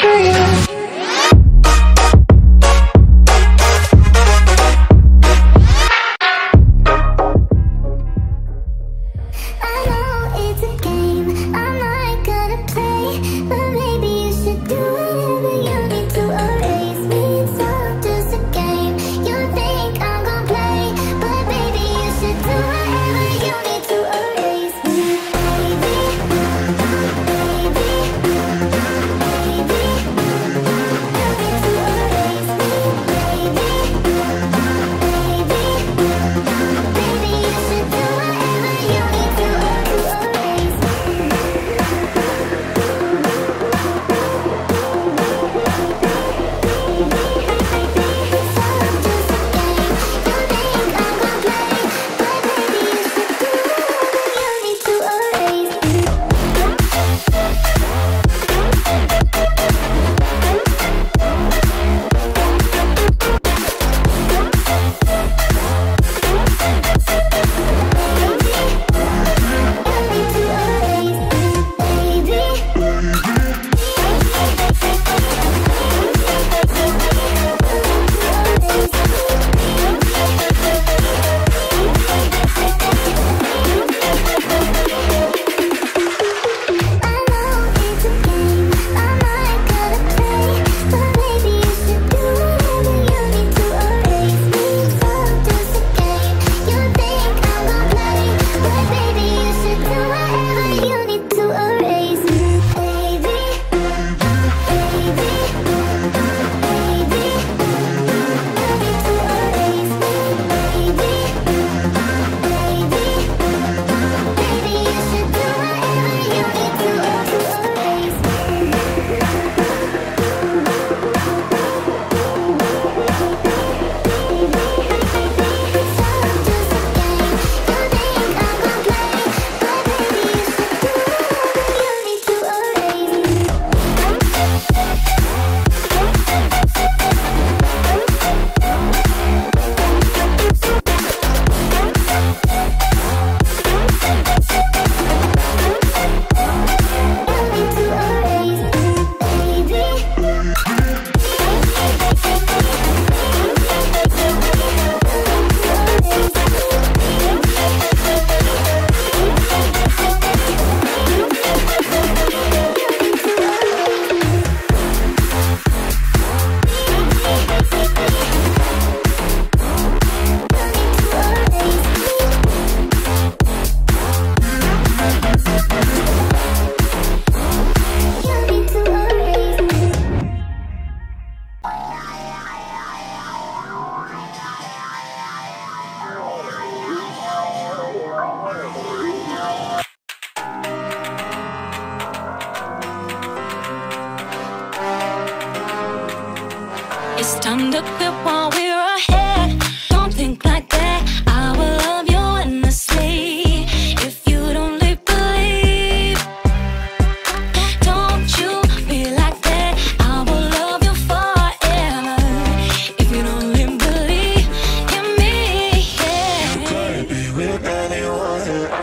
You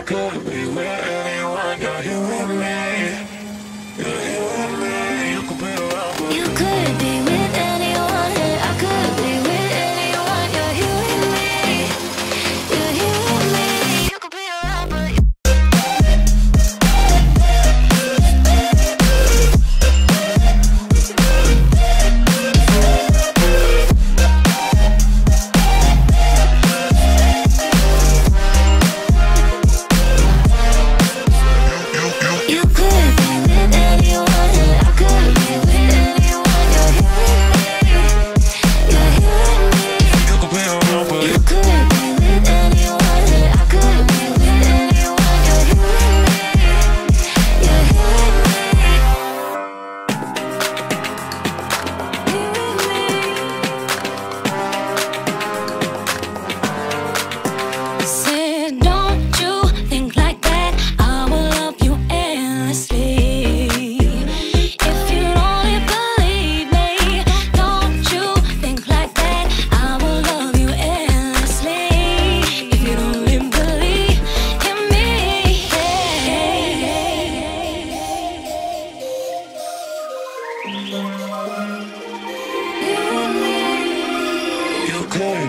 could be with anyone, I could be with